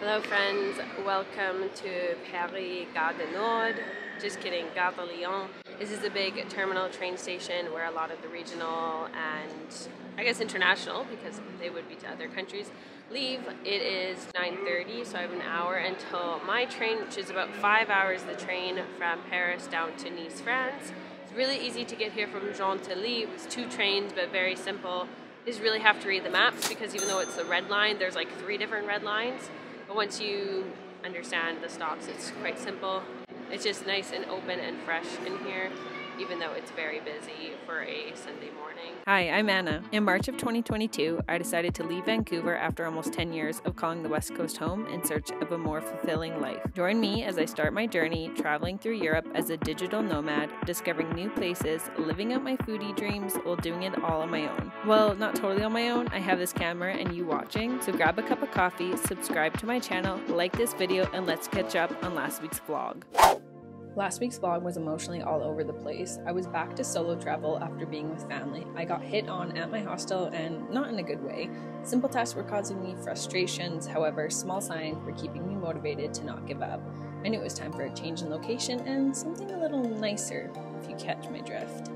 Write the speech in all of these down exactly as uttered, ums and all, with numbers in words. Hello friends, welcome to Paris, Gare de Nord. Just kidding, Gare de Lyon. This is a big terminal train station where a lot of the regional and I guess international, because they would be to other countries, leave. It is nine thirty, so I have an hour until my train, which is about five hours the train from Paris down to Nice, France. It's really easy to get here from Gentilly. It was two trains, but very simple. You just really have to read the maps because even though it's the red line, there's like three different red lines. But once you understand the stops, it's quite simple. It's just nice and open and fresh in here, even though it's very busy for a Sunday morning. Hi, I'm Anna. In March of twenty twenty-two, I decided to leave Vancouver after almost ten years of calling the West Coast home in search of a more fulfilling life. Join me as I start my journey traveling through Europe as a digital nomad, discovering new places, living out my foodie dreams while doing it all on my own. Well, not totally on my own. I have this camera and you watching, so grab a cup of coffee, subscribe to my channel, like this video, and let's catch up on last week's vlog. Last week's vlog was emotionally all over the place. I was back to solo travel after being with family. I got hit on at my hostel and not in a good way. Simple tasks were causing me frustrations, however, small signs were keeping me motivated to not give up. I knew it was time for a change in location and something a little nicer, if you catch my drift.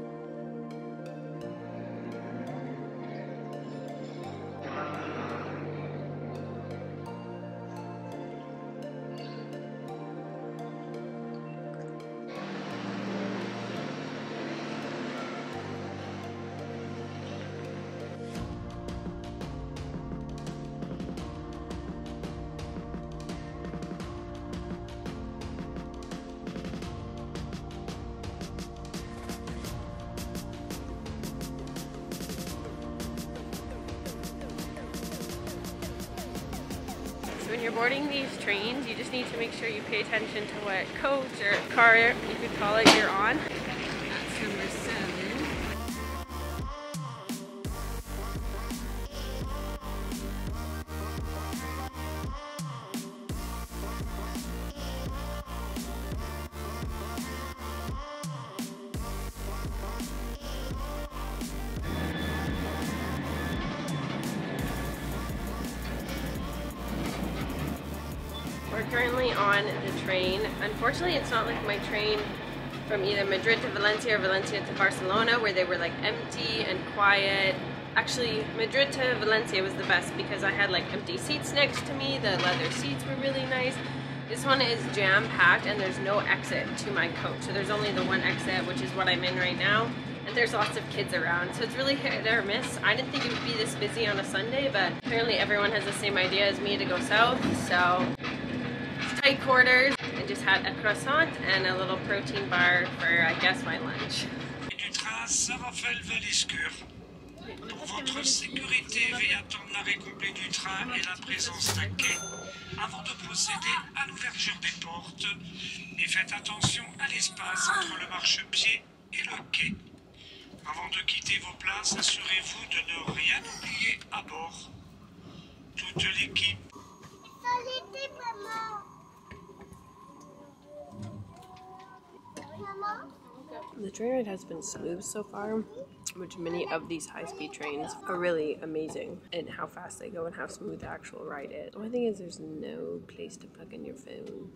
When you're boarding these trains, you just need to make sure you pay attention to what coach or car, you could call it, you're on. That's number seven. We're currently on the train. Unfortunately, it's not like my train from either Madrid to Valencia or Valencia to Barcelona where they were like empty and quiet. Actually, Madrid to Valencia was the best because I had like empty seats next to me. The leather seats were really nice. This one is jam-packed and there's no exit to my coach. So there's only the one exit, which is what I'm in right now. And there's lots of kids around, so it's really hit or miss. I didn't think it would be this busy on a Sunday, but apparently everyone has the same idea as me to go south, so tight quarters. I just had a croissant and a little protein bar for, I guess, my lunch. The train ride has been smooth so far, which many of these high-speed trains are really amazing in how fast they go and how smooth the actual ride is. The only thing is there's no place to plug in your phone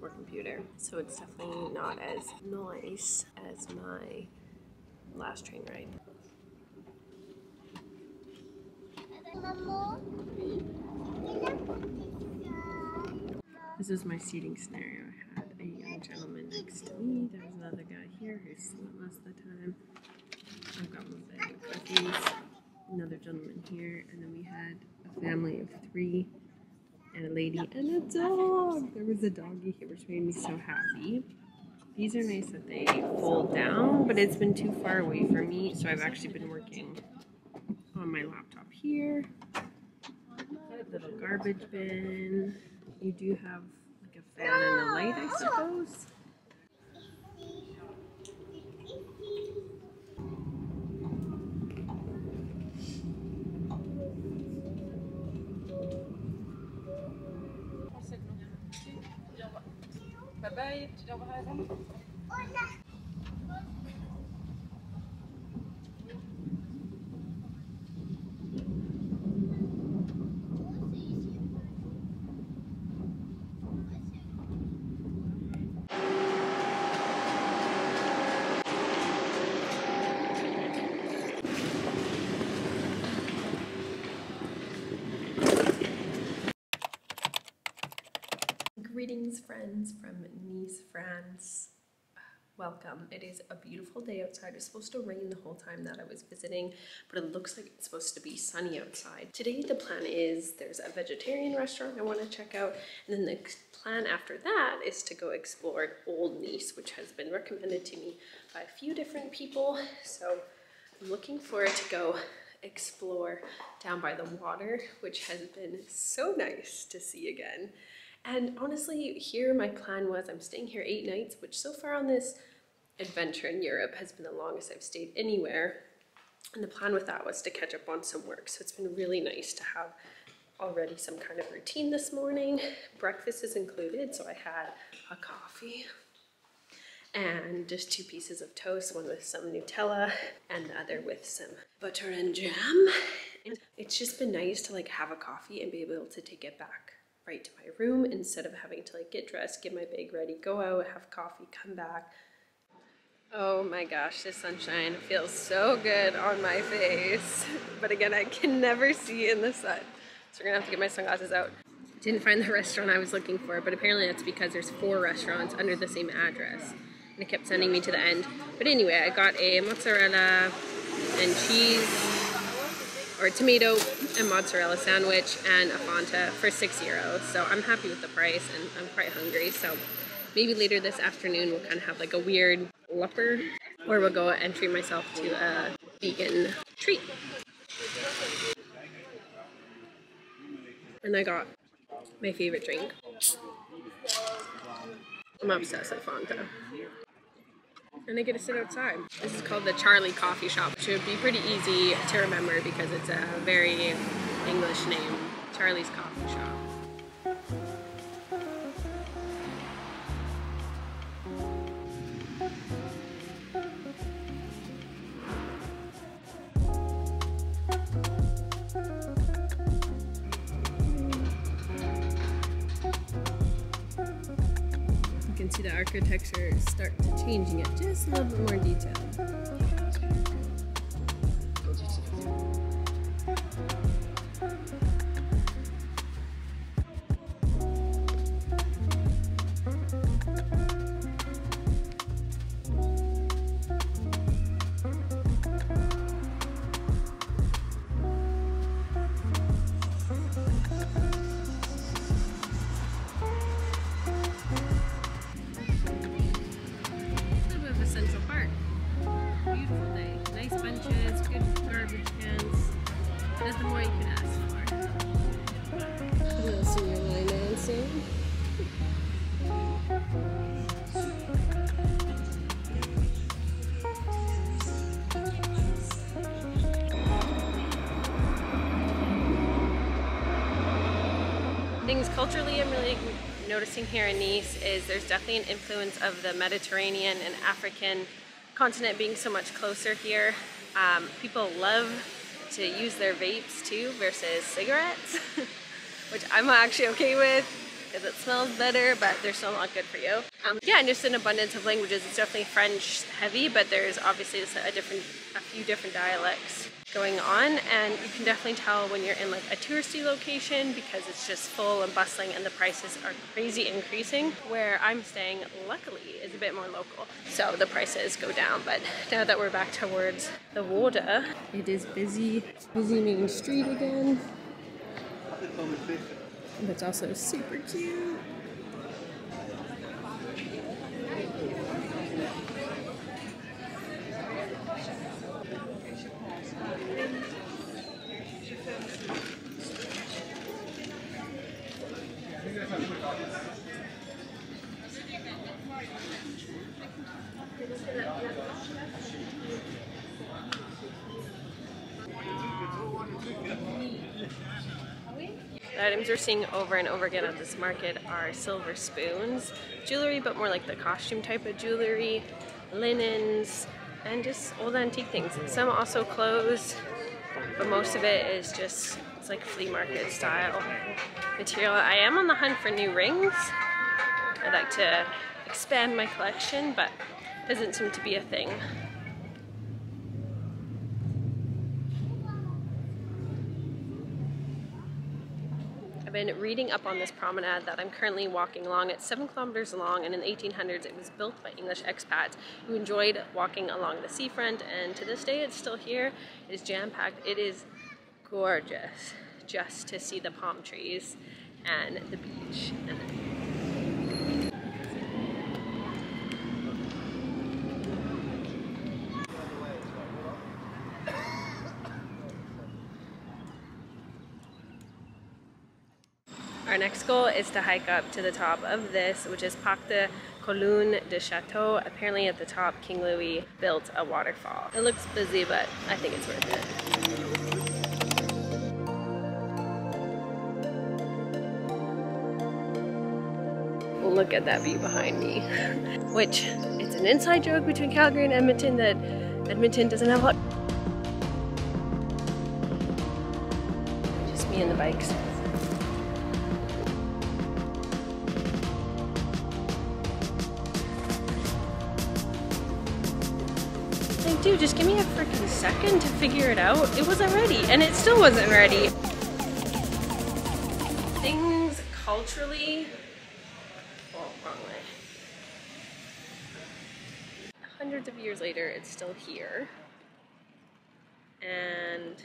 or computer, so it's definitely not as nice as my last train ride. This is my seating scenario. I had a young gentleman next to me. There was another guy here who's sleepless the time. I've got mosaic cookies. Another gentleman here, and then we had a family of three and a lady and a dog. There was a doggy here, which made me so happy. These are nice that they fold down, but it's been too far away for me, so I've actually been working on my laptop here. A little garbage bin. You do have like a fan and a light, I suppose. Bye bye. greetings, friends from Nice, France. Welcome. It is a beautiful day outside. It's supposed to rain the whole time that I was visiting, but it looks like it's supposed to be sunny outside. Today the plan is there's a vegetarian restaurant I want to check out, and then the plan after that is to go explore Old Nice, which has been recommended to me by a few different people. So I'm looking forward to go explore down by the water, which has been so nice to see again. And honestly, here my plan was I'm staying here eight nights, which so far on this adventure in Europe has been the longest I've stayed anywhere. And the plan with that was to catch up on some work. So it's been really nice to have already some kind of routine this morning. Breakfast is included, so I had a coffee and just two pieces of toast, one with some Nutella and the other with some butter and jam. And it's just been nice to like have a coffee and be able to take it back right to my room instead of having to like get dressed, get my bag ready, go out, have coffee, come back. Oh my gosh, this sunshine feels so good on my face. But again, I can never see in the sun. So we're gonna have to get my sunglasses out. Didn't find the restaurant I was looking for, but apparently that's because there's four restaurants under the same address. And it kept sending me to the end. But anyway, I got a mozzarella and cheese, or tomato and mozzarella sandwich, and a Fanta for six euros. So I'm happy with the price, and I'm quite hungry. So maybe later this afternoon we'll kind of have like a weird lupper, or we'll go and treat myself to a vegan treat. And I got my favorite drink. I'm obsessed with Fanta. And I get to sit outside. This is called the Charlie Coffee Shop, which would be pretty easy to remember because it's a very English name, Charlie's Coffee Shop. The architecture start changing it just a little bit more detail. Things culturally I'm really noticing here in Nice is there's definitely an influence of the Mediterranean and African continent being so much closer here. Um, people love to use their vapes too versus cigarettes, which I'm actually okay with because it smells better, but they're still not good for you. Um, yeah, and just an abundance of languages. It's definitely French heavy, but there's obviously a different, a few different dialects going on, and you can definitely tell when you're in like a touristy location because it's just full and bustling and the prices are crazy increasing. Where I'm staying, luckily, is a bit more local, so the prices go down. But now that we're back towards the water, it is busy, busy main street again. That's also super cute. The items we're seeing over and over again at this market are silver spoons, jewelry, but more like the costume type of jewelry, linens, and just old antique things. Some also clothes, but most of it is just, it's like flea market style material. I am on the hunt for new rings. I'd like to expand my collection, but it doesn't seem to be a thing. I've been reading up on this promenade that I'm currently walking along. It's seven kilometers long, and in the eighteen hundreds it was built by English expats who enjoyed walking along the seafront, and to this day it's still here. It is jam-packed. It is gorgeous just to see the palm trees and the beach. Our next goal is to hike up to the top of this, which is Parc de Colline du Château. Apparently at the top, King Louis built a waterfall. It looks busy, but I think it's worth it. Look at that view behind me. Which, it's an inside joke between Calgary and Edmonton that Edmonton doesn't have a lot. Just me and the bikes. Like, dude, just give me a freaking second to figure it out. It wasn't ready, and it still wasn't ready. Things culturally... wrong way. Hundreds of years later, it's still here, and